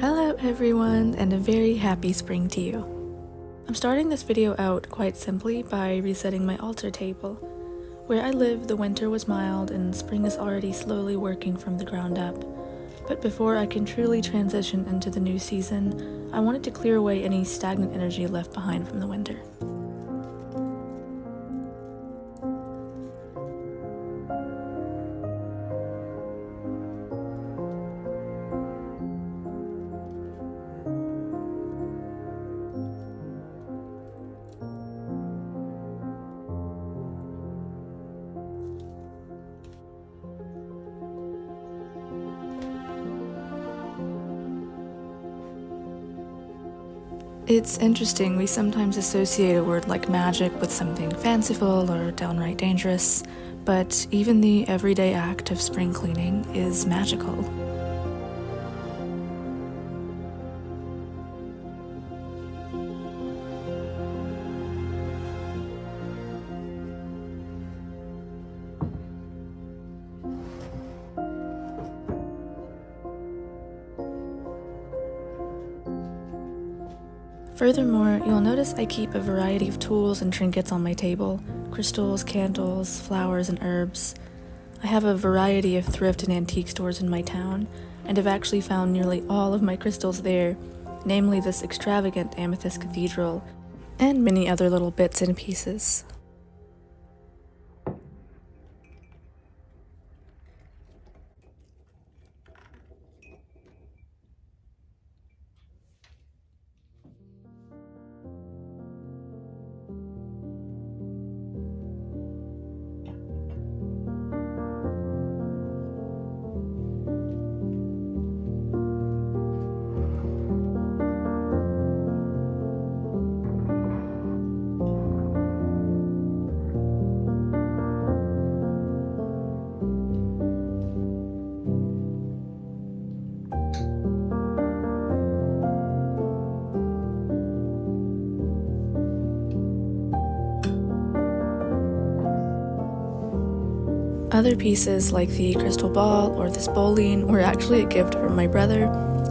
Hello everyone, and a very happy spring to you. I'm starting this video out quite simply by resetting my altar table. Where I live, the winter was mild and spring is already slowly working from the ground up. But before I can truly transition into the new season, I wanted to clear away any stagnant energy left behind from the winter. It's interesting, we sometimes associate a word like magic with something fanciful or downright dangerous, but even the everyday act of spring cleaning is magical. Furthermore, you'll notice I keep a variety of tools and trinkets on my table, crystals, candles, flowers, and herbs. I have a variety of thrift and antique stores in my town, and have actually found nearly all of my crystals there, namely this extravagant amethyst cathedral, and many other little bits and pieces. Other pieces like the crystal ball or this bowline were actually a gift from my brother,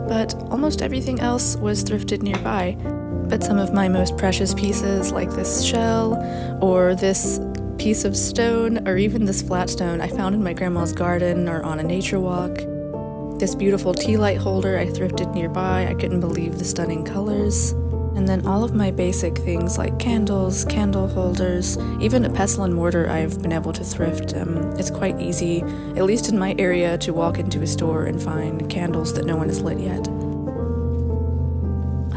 but almost everything else was thrifted nearby. But some of my most precious pieces like this shell or this piece of stone or even this flat stone I found in my grandma's garden or on a nature walk. This beautiful tea light holder I thrifted nearby, I couldn't believe the stunning colors. And then all of my basic things like candles, candle holders, even a pestle and mortar I've been able to thrift. It's quite easy, at least in my area, to walk into a store and find candles that no one has lit yet.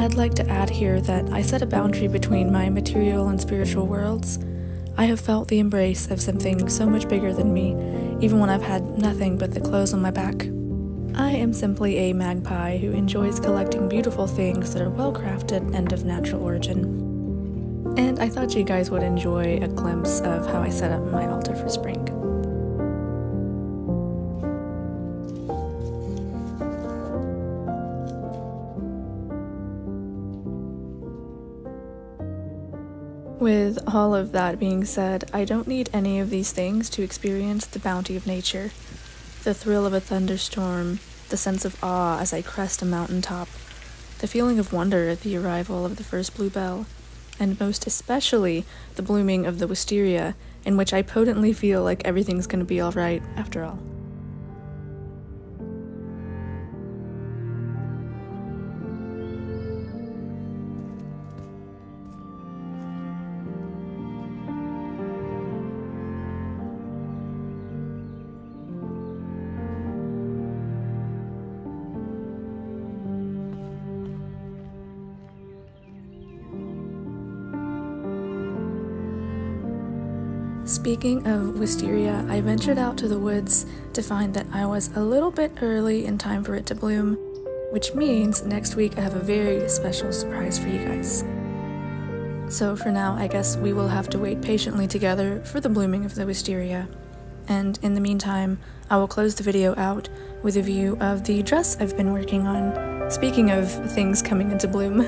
I'd like to add here that I set a boundary between my material and spiritual worlds. I have felt the embrace of something so much bigger than me, even when I've had nothing but the clothes on my back. I am simply a magpie who enjoys collecting beautiful things that are well-crafted and of natural origin. And I thought you guys would enjoy a glimpse of how I set up my altar for spring. With all of that being said, I don't need any of these things to experience the bounty of nature. The thrill of a thunderstorm, the sense of awe as I crest a mountaintop, the feeling of wonder at the arrival of the first bluebell, and most especially the blooming of the wisteria, in which I potently feel like everything's going to be alright after all. Speaking of wisteria, I ventured out to the woods to find that I was a little bit early in time for it to bloom, which means next week I have a very special surprise for you guys. So for now, I guess we will have to wait patiently together for the blooming of the wisteria. And in the meantime, I will close the video out with a view of the dress I've been working on. Speaking of things coming into bloom.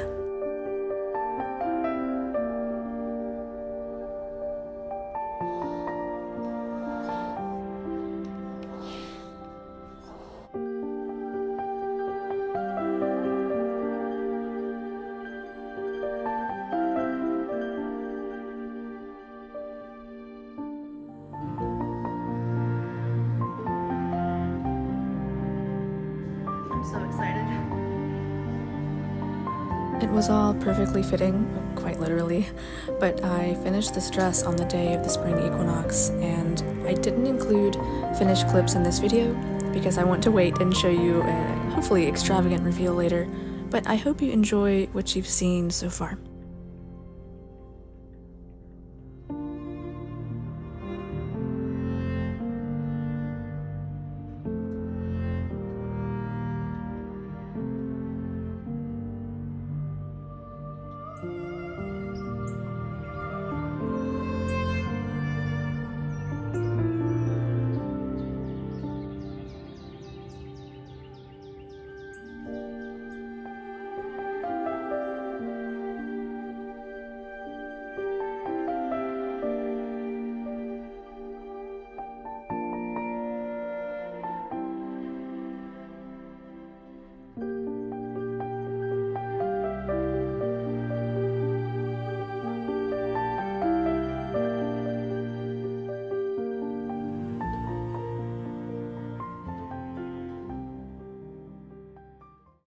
I'm so excited. It was all perfectly fitting, quite literally, but I finished this dress on the day of the spring equinox, and I didn't include finished clips in this video because I want to wait and show you a hopefully extravagant reveal later, but I hope you enjoy what you've seen so far.